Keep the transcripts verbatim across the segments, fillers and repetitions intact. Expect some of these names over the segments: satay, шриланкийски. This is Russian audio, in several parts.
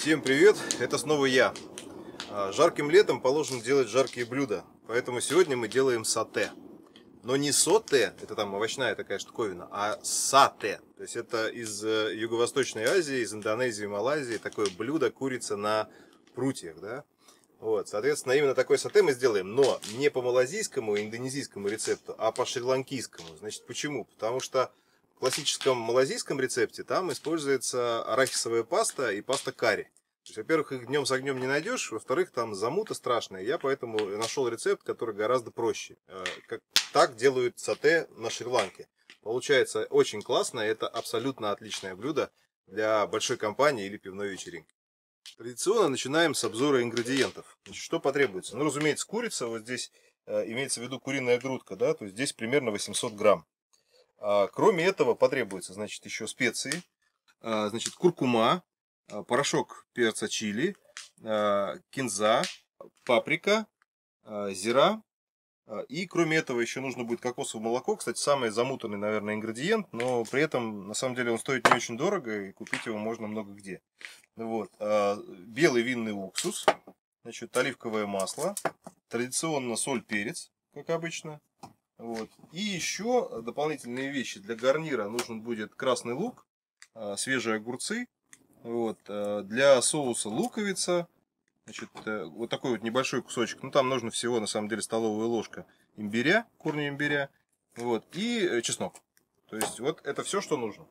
Всем привет! Это снова я. Жарким летом положено делать жаркие блюда, поэтому сегодня мы делаем сате. Но не соте, это там овощная такая штуковина, а сате. То есть это из Юго-Восточной Азии, из Индонезии, Малайзии, такое блюдо, курица на прутьях, да? Вот, соответственно, именно такой сате мы сделаем, но не по малазийскому и индонезийскому рецепту, а по шри-ланкийскому. Значит, почему? Потому что в классическом малазийском рецепте там используется арахисовая паста и паста карри. Во-первых, их днем с огнем не найдешь, во-вторых, там замута страшная. Я поэтому нашел рецепт, который гораздо проще. Как, так делают сате на Шри-Ланке. Получается очень классно, это абсолютно отличное блюдо для большой компании или пивной вечеринки. Традиционно начинаем с обзора ингредиентов. Значит, что потребуется? Ну, разумеется, курица, вот здесь имеется в виду куриная грудка, да, то есть здесь примерно восемьсот грамм. А кроме этого потребуется, значит, еще специи, значит, куркума, порошок перца чили, кинза, паприка, зира. И кроме этого еще нужно будет кокосовое молоко. Кстати, самый замутанный, наверное, ингредиент, но при этом, на самом деле, он стоит не очень дорого, и купить его можно много где. Вот. Белый винный уксус, значит, оливковое масло, традиционно соль, перец, как обычно. Вот. И еще дополнительные вещи. Для гарнира нужен будет красный лук, свежие огурцы. Вот. Для соуса луковица, значит, вот такой вот небольшой кусочек, ну там нужно всего на самом деле столовая ложка имбиря, корня имбиря, вот, и чеснок. То есть вот это все, что нужно.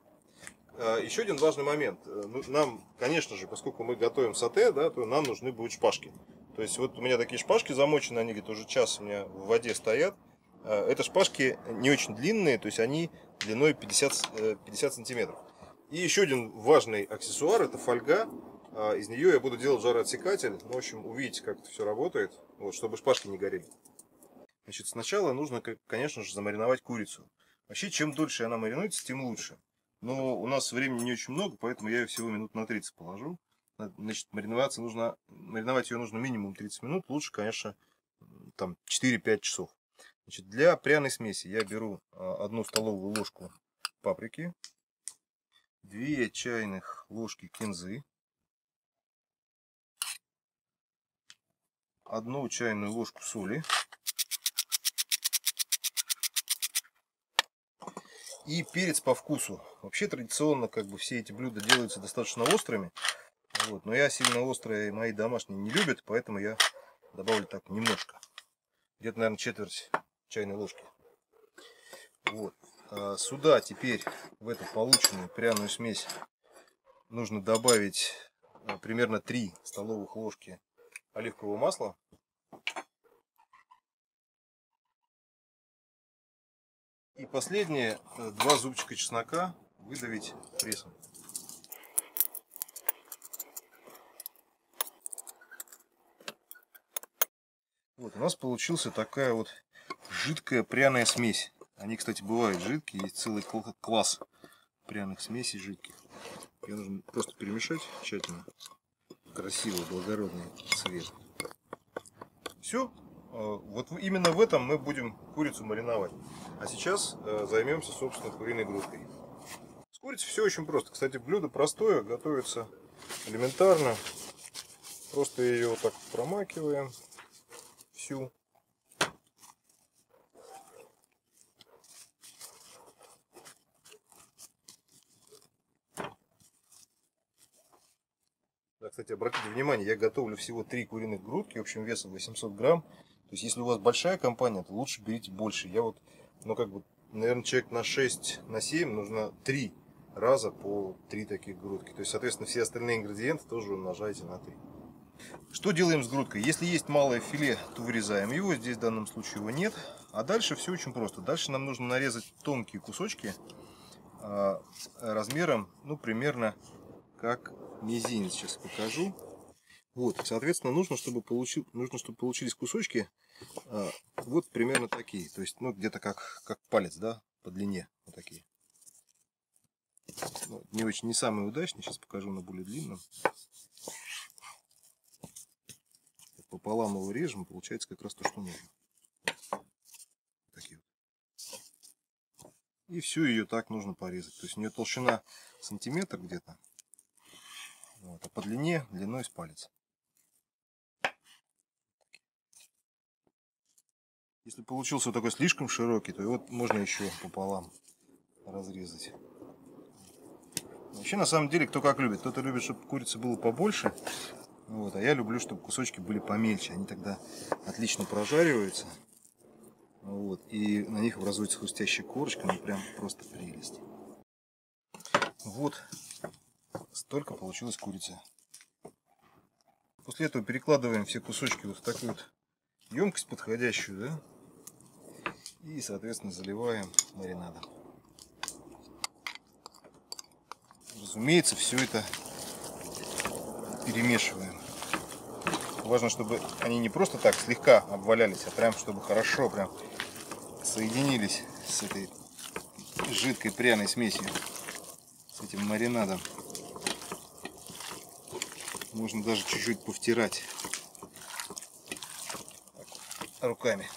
Еще один важный момент. Нам, конечно же, поскольку мы готовим сате, да, то нам нужны будут шпажки. То есть вот у меня такие шпажки замочены, они где-то уже час у меня в воде стоят. Это шпажки не очень длинные, то есть они длиной пятьдесят сантиметров. И еще один важный аксессуар, это фольга. Из нее я буду делать жароотсекатель. В общем, увидите, как это все работает, вот, чтобы шпажки не горели. Значит, сначала нужно, конечно же, замариновать курицу. Вообще, чем дольше она маринуется, тем лучше. Но у нас времени не очень много, поэтому я ее всего минут на тридцать положу. Значит, мариноваться нужно, мариновать ее нужно минимум тридцать минут. Лучше, конечно, там четыре-пять часов. Значит, для пряной смеси я беру одну столовую ложку паприки, две чайных ложки кинзы, одну чайную ложку соли и перец по вкусу. Вообще традиционно как бы все эти блюда делаются достаточно острыми, вот, но я сильно острые, мои домашние не любят, поэтому я добавлю так немножко, где-то, наверное, четверть чайной ложки. Вот. Сюда теперь в эту полученную пряную смесь нужно добавить примерно три столовых ложки оливкового масла. И последнее, два зубчика чеснока выдавить прессом. Вот у нас получился такая вот жидкая пряная смесь. Они, кстати, бывают жидкие, есть целый класс пряных смесей жидких. Ее нужно просто перемешать тщательно. Красивый, благородный цвет. Все. Вот именно в этом мы будем курицу мариновать. А сейчас займемся, собственно, куриной грудкой. С курицей все очень просто. Кстати, блюдо простое, готовится элементарно. Просто ее вот так промакиваем всю. Кстати, обратите внимание, я готовлю всего три куриных грудки, общим весом восемьсот грамм. То есть, если у вас большая компания, то лучше берите больше. Я вот, ну как бы, наверное, человек на шесть, на семь нужно три раза по три таких грудки. То есть, соответственно, все остальные ингредиенты тоже умножайте на три. Что делаем с грудкой? Если есть малое филе, то вырезаем его. Здесь в данном случае его нет. А дальше все очень просто. Дальше нам нужно нарезать тонкие кусочки размером, ну, примерно как... мизинец, сейчас покажу. Вот, соответственно, нужно, чтобы получил, нужно, чтобы получились кусочки, а, вот примерно такие, то есть, ну, где-то как как палец, да, по длине, вот такие. Ну, не очень, не самый удачный, сейчас покажу на более длинном. Пополам его режем, получается как раз то, что нужно. Такие вот. И всю ее так нужно порезать, то есть у нее толщина сантиметр где-то. Вот, а по длине, длиной с палец. Если получился такой слишком широкий, то его можно еще пополам разрезать. Вообще, на самом деле, кто как любит. Кто-то любит, чтобы курица была побольше. Вот, а я люблю, чтобы кусочки были помельче. Они тогда отлично прожариваются. Вот, и на них образуется хрустящая корочка. Она прям просто прелесть. Вот столько получилась курица. После этого перекладываем все кусочки вот в такую вот емкость подходящую, да? И, соответственно, заливаем маринадом. Разумеется, все это перемешиваем. Важно, чтобы они не просто так слегка обвалялись, а прям чтобы хорошо прям соединились с этой жидкой пряной смесью, с этим маринадом. Можно даже чуть-чуть повтирать руками.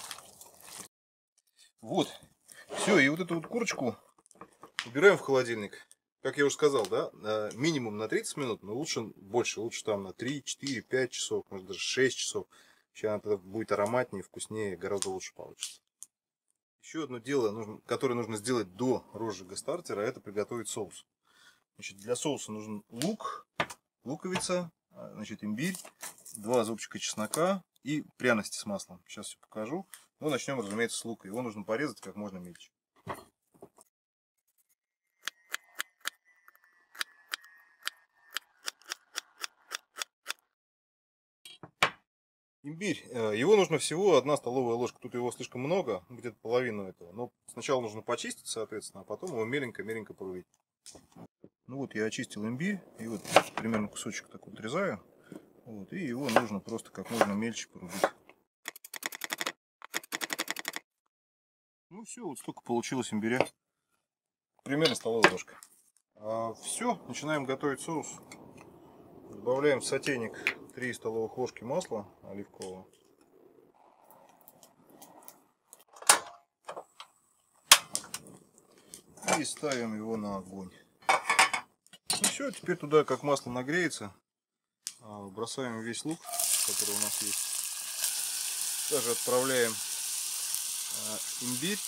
Вот. Все, и вот эту вот курочку убираем в холодильник. Как я уже сказал, да, минимум на тридцать минут, но лучше больше, лучше там на три, четыре, пять часов, может даже шесть часов. Сейчас она тогда будет ароматнее, вкуснее, гораздо лучше получится. Еще одно дело, которое нужно сделать до розжига стартера, это приготовить соус. Значит, для соуса нужен лук, луковица, значит, имбирь, два зубчика чеснока и пряности с маслом. Сейчас все покажу. Но начнем, разумеется, с лука. Его нужно порезать как можно мельче. Имбирь. Его нужно всего одна столовая ложка. Тут его слишком много, где-то половину этого. Но сначала нужно почистить, соответственно, а потом его меленько-меленько порубить. Ну вот я очистил имбирь. И вот примерно кусочек так вот отрезаю. Вот, и его нужно просто как можно мельче порубить. Ну все, вот столько получилось имбиря. Примерно столовая ложка. А, все, начинаем готовить соус. Добавляем в сотейник три столовых ложки масла оливкового. И ставим его на огонь. Ну все, теперь туда, как масло нагреется, бросаем весь лук, который у нас есть. Также отправляем имбирь.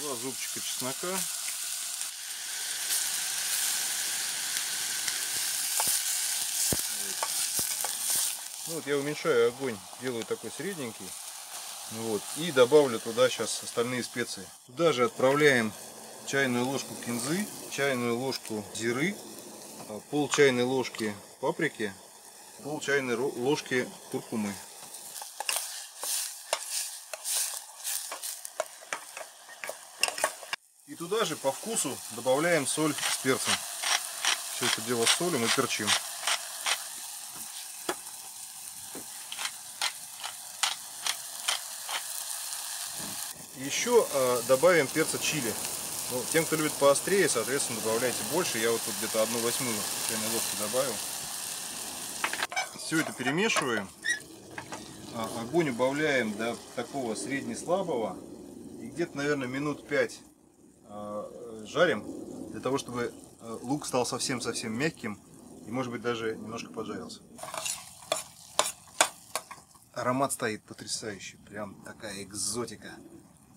Два зубчика чеснока. Вот я уменьшаю огонь, делаю такой средненький, вот, и добавлю туда сейчас остальные специи. Туда же отправляем чайную ложку кинзы, чайную ложку зиры, пол чайной ложки паприки, пол чайной ложки куркумы. И туда же по вкусу добавляем соль с перцем. Все это дело солим и перчим. Еще добавим перца чили. Ну, тем, кто любит поострее, соответственно, добавляйте больше. Я вот тут где-то одну восьмую чайной ложки добавил. Все это перемешиваем. Огонь убавляем до такого средне-слабого. И где-то, наверное, минут пять жарим, для того, чтобы лук стал совсем-совсем мягким. И, может быть, даже немножко поджарился. Аромат стоит потрясающий. Прям такая экзотика.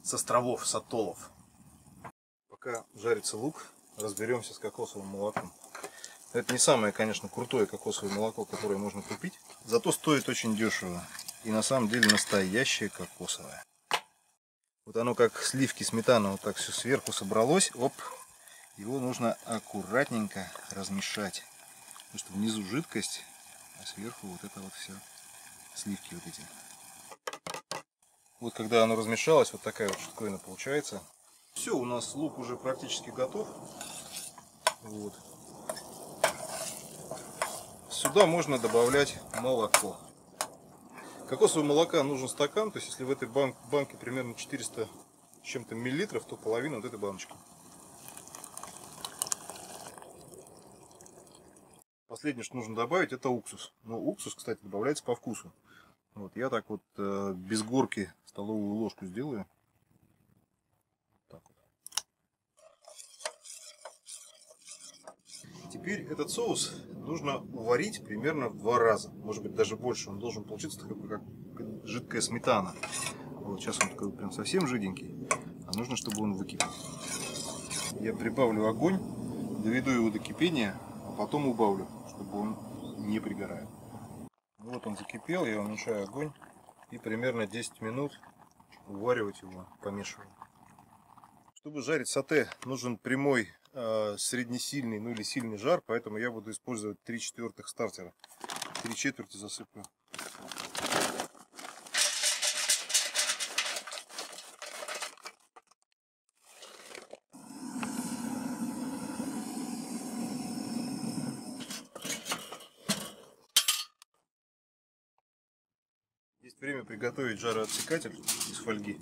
С островов, с атоллов. Пока жарится лук, разберемся с кокосовым молоком. Это не самое, конечно, крутое кокосовое молоко, которое можно купить. Зато стоит очень дешево. И на самом деле настоящее кокосовое. Вот оно как сливки, сметана, вот так все сверху собралось. Оп! Его нужно аккуратненько размешать. Потому что внизу жидкость, а сверху вот это вот все. Сливки вот эти. Вот когда оно размешалось, вот такая вот штуковина получается. Все, у нас лук уже практически готов. Вот. Сюда можно добавлять молоко. Кокосового молока нужен стакан, то есть если в этой бан- банке примерно четыреста с чем-то миллилитров, то половина вот этой баночки. Последнее, что нужно добавить, это уксус. Но уксус, кстати, добавляется по вкусу. Вот я так вот э, без горки столовую ложку сделаю. Так вот. Теперь этот соус нужно уварить примерно в два раза, может быть даже больше. Он должен получиться такой, как жидкая сметана. Вот сейчас он такой прям совсем жиденький, а нужно, чтобы он выкипел. Я прибавлю огонь, доведу его до кипения, а потом убавлю, чтобы он не пригорал. Вот он закипел, я уменьшаю огонь и примерно десять минут уваривать его, помешиваю. Чтобы жарить сате, нужен прямой, среднесильный, ну или сильный жар, поэтому я буду использовать три четвертых стартера. три четверти засыплю. Есть время приготовить жароотсекатель из фольги.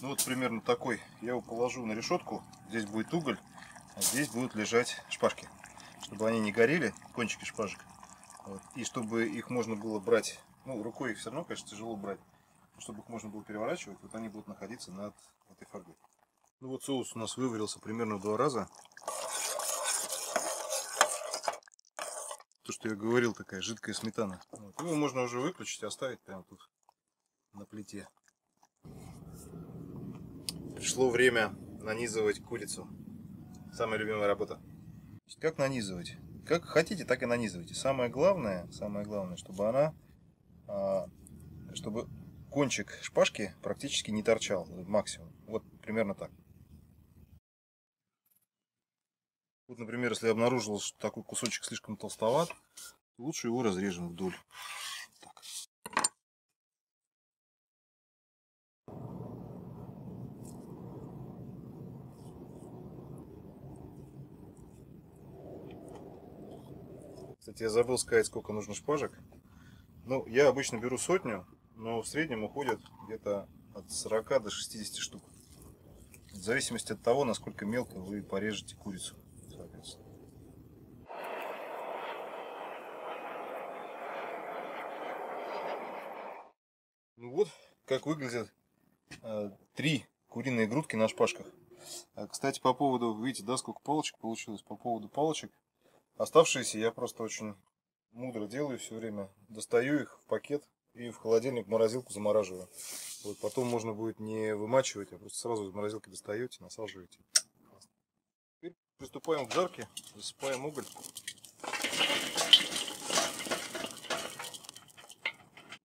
Ну вот примерно такой. Я его положу на решетку. Здесь будет уголь, а здесь будут лежать шпажки, чтобы они не горели, кончики шпажек. Вот. И чтобы их можно было брать, ну рукой их все равно, конечно, тяжело брать, чтобы их можно было переворачивать, вот они будут находиться над этой фольгой. Ну вот соус у нас выварился примерно в два раза. То, что я говорил, такая жидкая сметана. Вот. Его можно уже выключить и оставить прямо тут на плите. Пришло время нанизывать курицу. Самая любимая работа. Как нанизывать? Как хотите, так и нанизывайте. Самое главное, самое главное, чтобы она, чтобы кончик шпажки практически не торчал, максимум. Вот примерно так. Вот, например, если обнаружилось, что такой кусочек слишком толстоват, лучше его разрежем вдоль. Кстати, я забыл сказать, сколько нужно шпажек. Ну, я обычно беру сотню, но в среднем уходит где-то от сорока до шестидесяти штук. В зависимости от того, насколько мелко вы порежете курицу. Ну вот, как выглядят э, три куриные грудки на шпажках. А, кстати, по поводу, видите, да, сколько палочек получилось, по поводу палочек. Оставшиеся я просто очень мудро делаю все время. Достаю их в пакет и в холодильник, в морозилку замораживаю. Вот, потом можно будет не вымачивать, а просто сразу из морозилки достаете, насаживаете. Теперь приступаем к жарке, засыпаем уголь.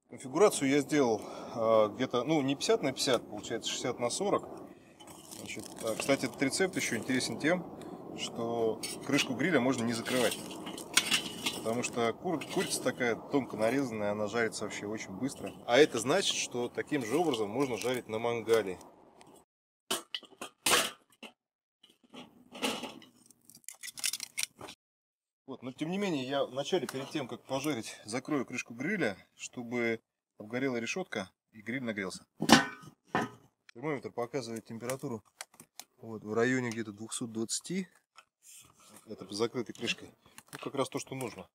Конфигурацию я сделал а, где-то, ну не пятьдесят на пятьдесят, получается шестьдесят на сорок. Значит, а, кстати, этот рецепт еще интересен тем, что крышку гриля можно не закрывать, потому что кур, курица такая тонко нарезанная, она жарится вообще очень быстро. А это значит, что таким же образом можно жарить на мангале. Вот, но тем не менее, я вначале, перед тем как пожарить, закрою крышку гриля, чтобы обгорела решетка и гриль нагрелся. Термометр показывает температуру вот, в районе где-то двухсот двадцати. Это закрытой крышкой. Ну, как раз то, что нужно.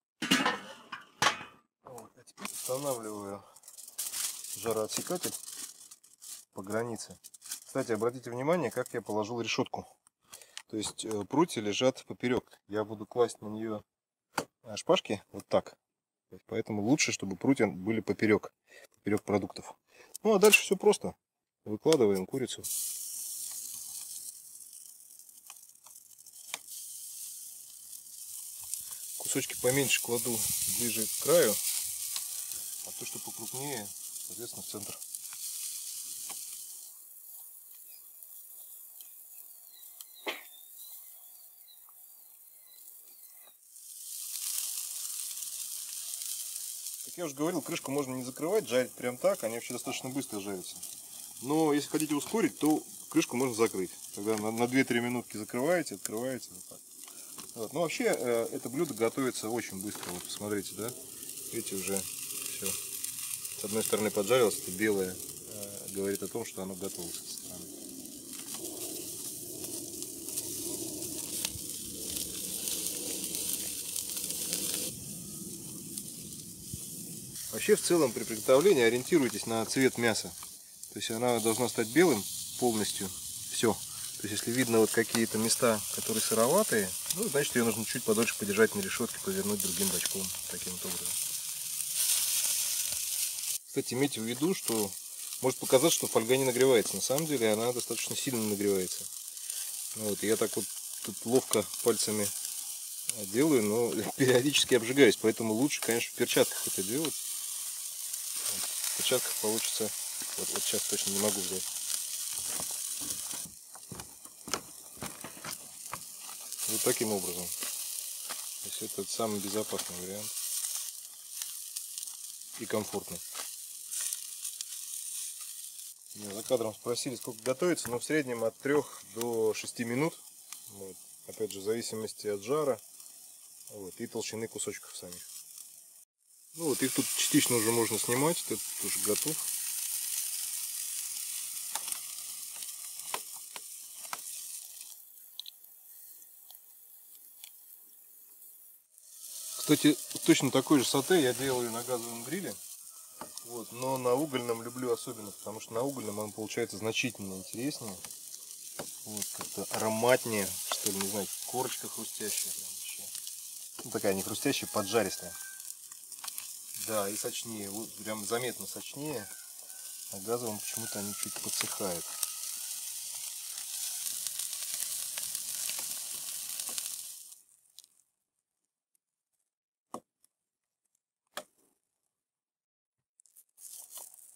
Вот, а теперь устанавливаю жароотсекатель по границе. Кстати, обратите внимание, как я положил решетку. То есть прутья лежат поперек. Я буду класть на нее шпажки вот так. Поэтому лучше, чтобы прутья были поперек, поперек продуктов. Ну а дальше все просто. Выкладываем курицу. Кусочки поменьше кладу ближе к краю, а то, что покрупнее, соответственно, в центр. Как я уже говорил, крышку можно не закрывать, жарить прям так, они вообще достаточно быстро жарятся. Но если хотите ускорить, то крышку можно закрыть. Тогда на две-три минутки закрываете, открываете вот так. Вот. Ну вообще, э, это блюдо готовится очень быстро. Вот посмотрите, да? Видите, уже все. С одной стороны поджарилось, это белое говорит о том, что оно готово со стороны. Вообще в целом при приготовлении ориентируйтесь на цвет мяса. То есть она должна стать белым полностью, все. То есть если видно вот какие-то места, которые сыроватые, ну, значит ее нужно чуть подольше подержать на решетке, повернуть другим бочком таким вот образом. Кстати, имейте в виду, что может показаться, что фольга не нагревается. На самом деле она достаточно сильно нагревается. Вот, я так вот тут ловко пальцами делаю, но периодически обжигаюсь. Поэтому лучше, конечно, в перчатках это делать. В перчатках получится... Вот, вот сейчас точно не могу взять. Вот таким образом. То есть это самый безопасный вариант. И комфортный. Меня за кадром спросили, сколько готовится, но в среднем от трёх до шести минут. Вот. Опять же, в зависимости от жара, вот, и толщины кусочков самих. Ну вот, их тут частично уже можно снимать, этот уже готов. Кстати, точно такой же сате я делаю на газовом гриле, вот, но на угольном люблю особенно, потому что на угольном он получается значительно интереснее, вот, как-то ароматнее, что ли, не знаю, корочка хрустящая, ну, такая не хрустящая, поджаристая, да, и сочнее, вот, прям заметно сочнее, на газовом почему-то они чуть подсыхают.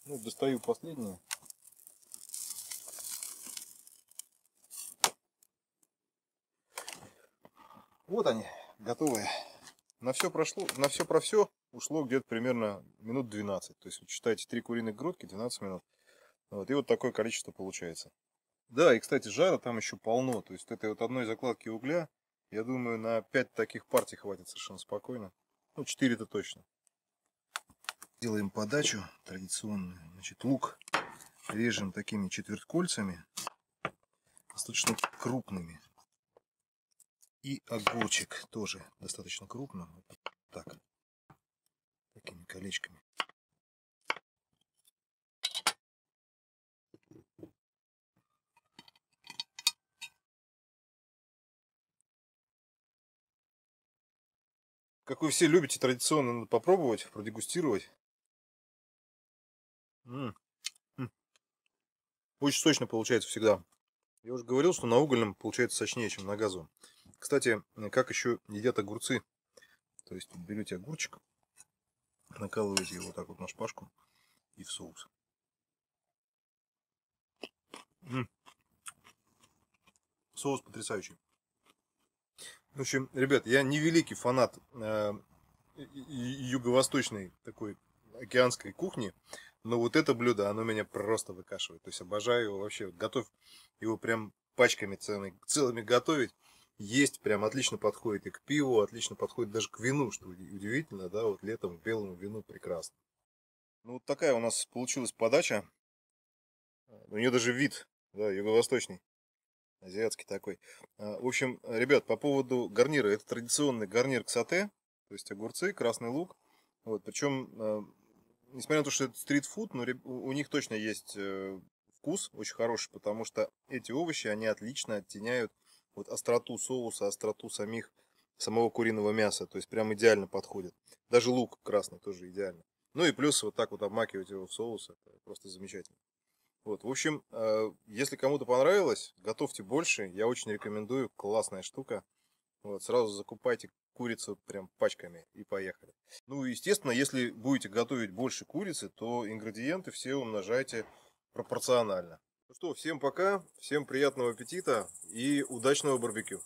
Ну, достаю последнее. Вот они, готовые. На все прошло, на все про все ушло где-то примерно минут двенадцать. То есть, вот, считайте, три куриных грудки, двенадцать минут. Вот, и вот такое количество получается. Да, и, кстати, жара там еще полно. То есть, этой вот одной закладки угля, я думаю, на пять таких партий хватит совершенно спокойно. Ну, четыре-то точно. Делаем подачу традиционную. Значит, лук режем такими четверткольцами, достаточно крупными. И огурчик тоже достаточно крупно. Вот так. Такими колечками. Как вы все любите, традиционно надо попробовать, продегустировать. М-м-м. Очень сочно получается всегда. Я уже говорил, что на угольном получается сочнее, чем на газу. Кстати, как еще едят огурцы. То есть берете огурчик, накалываете его вот так вот на шпажку и в соус. М-м. Соус потрясающий. В общем, ребят, я не великий фанат э, юго-восточной такой океанской кухни, но вот это блюдо, оно меня просто выкашивает. То есть обожаю его вообще. Готовь его прям пачками целыми, целыми готовить. Есть прям отлично подходит и к пиву, отлично подходит даже к вину, что удивительно, да, вот летом к белому вину прекрасно. Ну вот такая у нас получилась подача. У нее даже вид, да, юго-восточный. Азиатский такой. В общем, ребят, по поводу гарнира. Это традиционный гарнир к сате. То есть огурцы, красный лук. Вот, причем, несмотря на то, что это стритфуд, но у них точно есть вкус очень хороший, потому что эти овощи, они отлично оттеняют вот остроту соуса, остроту самих, самого куриного мяса. То есть прям идеально подходит. Даже лук красный тоже идеально. Ну и плюс вот так вот обмакивать его в соус. Это просто замечательно. Вот, в общем, если кому-то понравилось, готовьте больше. Я очень рекомендую. Классная штука. Вот, сразу закупайте курицу прям пачками и поехали. Ну, естественно, если будете готовить больше курицы, то ингредиенты все умножайте пропорционально. Ну что, всем пока, всем приятного аппетита и удачного барбекю.